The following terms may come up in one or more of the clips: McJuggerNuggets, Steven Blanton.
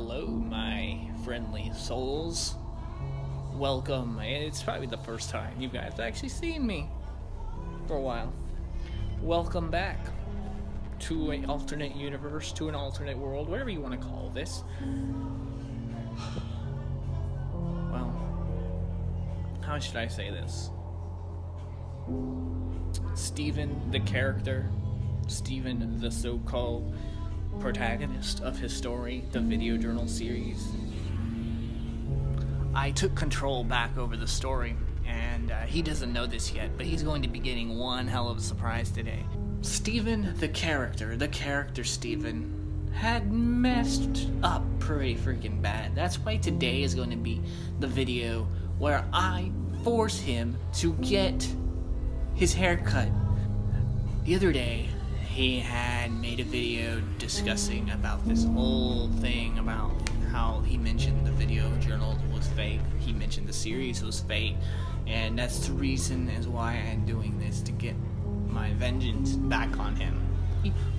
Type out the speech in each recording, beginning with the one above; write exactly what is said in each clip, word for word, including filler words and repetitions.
Hello, my friendly souls. Welcome. It's probably the first time you guys have actually seen me for a while. Welcome back to an alternate universe, to an alternate world, whatever you want to call this. Well, how should I say this? Steven, the character, Steven, the so-called protagonist of his story, the video journal series. I took control back over the story, and uh, he doesn't know this yet, but he's going to be getting one hell of a surprise today. Steven, the character, the character Steven, had messed up pretty freaking bad. That's why today is going to be the video where I force him to get his hair cut. The other day, he had made a video discussing about this whole thing about how he mentioned the video journal was fake. He mentioned the series was fake, and that's the reason is why I'm doing this, to get my vengeance back on him.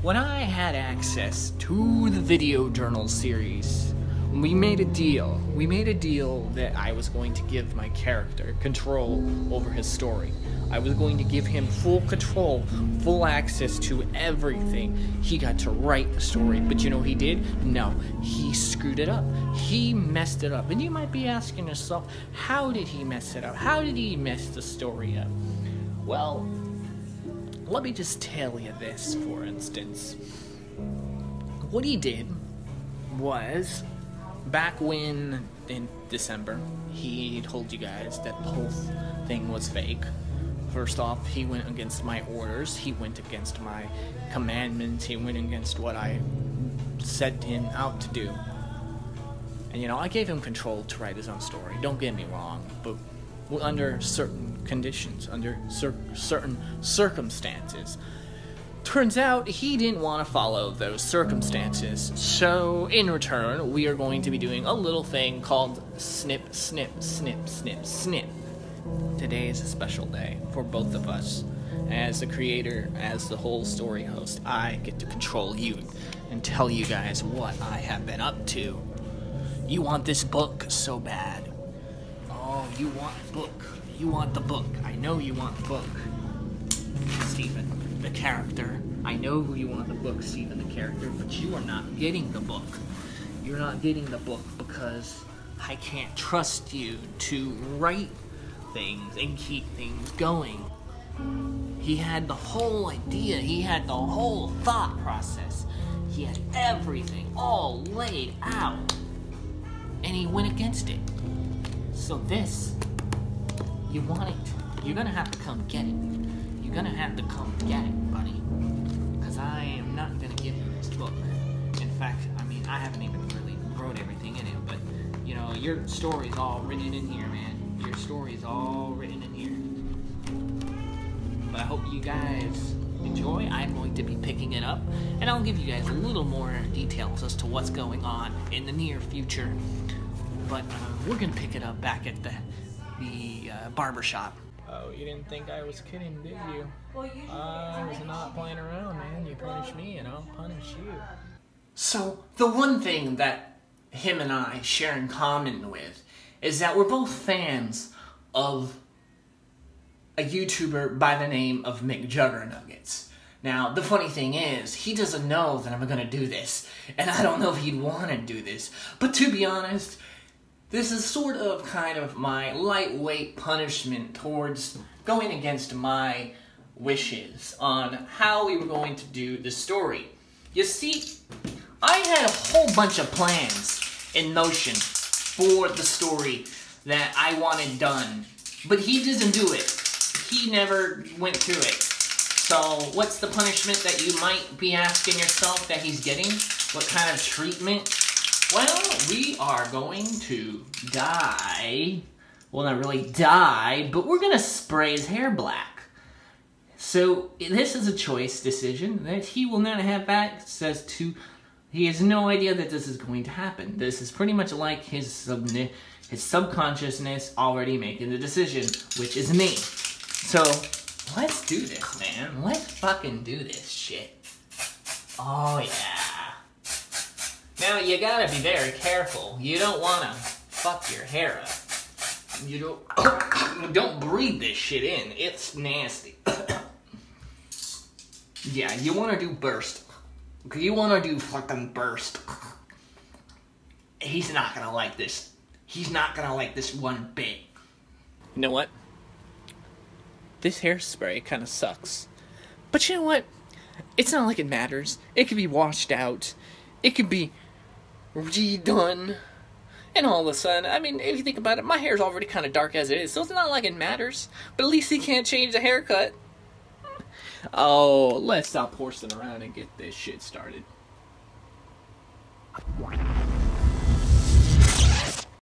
When I had access to the video journal series, we made a deal. We made a deal that I was going to give my character control over his story. I was going to give him full control, full access to everything. He got to write the story, but you know what he did? No, he screwed it up. He messed it up. And you might be asking yourself, how did he mess it up? How did he mess the story up? Well, let me just tell you this, for instance. What he did was, back when, in December, he told you guys that the whole thing was fake. First off, he went against my orders, he went against my commandments, he went against what I set him out to do. And you know, I gave him control to write his own story, don't get me wrong, but under certain conditions, under cer certain circumstances. Turns out he didn't want to follow those circumstances, so in return, we are going to be doing a little thing called snip, snip, snip, snip, snip. Today is a special day for both of us. As the creator, as the whole story host, I get to control you and tell you guys what I have been up to. You want this book so bad. Oh, you want the book. You want the book. I know you want the book. Steven, the character. I know who you want the book, Steven, the character, but you are not getting the book. You're not getting the book because I can't trust you to write things and keep things going. He had the whole idea, he had the whole thought process, he had everything all laid out, and he went against it. So this, you want it, you're gonna have to come get it. You're gonna have to come get it, buddy, because I am not gonna give you this book. In fact, I mean, I haven't even really wrote everything in it, but you know, your story's all written in here, man. Your story is all written in here. But I hope you guys enjoy. I'm going to be picking it up, and I'll give you guys a little more details as to what's going on in the near future. But uh, we're going to pick it up back at the, the uh, barbershop. Oh, you didn't think I was kidding, did you? Uh, I was not playing around, man. You punish me, and I'll punish you. So, the one thing that him and I share in common with is that we're both fans of a YouTuber by the name of McJuggerNuggets. Now, the funny thing is, he doesn't know that I'm gonna do this, and I don't know if he'd wanna do this, but to be honest, this is sort of kind of my lightweight punishment towards going against my wishes on how we were going to do the story. You see, I had a whole bunch of plans in motion for the story that I wanted done, but he doesn't do it. He never went through it. So what's the punishment that you might be asking yourself that he's getting? What kind of treatment? Well, we are going to dye. Well, not really dye, but we're gonna spray his hair black. So this is a choice decision that he will not have access to. He has no idea that this is going to happen. This is pretty much like his sub his subconsciousness already making the decision, which is me. So, let's do this, man. Let's fucking do this shit. Oh, yeah. Now you gotta be very careful. You don't wanna fuck your hair up. You don't don't breathe this shit in. It's nasty. Yeah, you wanna do burst. You wanna do fucking burst. He's not gonna like this. He's not gonna like this one bit. You know what? This hairspray kind of sucks. But you know what? It's not like it matters. It could be washed out. It could be redone. And all of a sudden, I mean, if you think about it, my hair's already kind of dark as it is, so it's not like it matters. But at least he can't change the haircut. Oh, let's stop horsing around and get this shit started.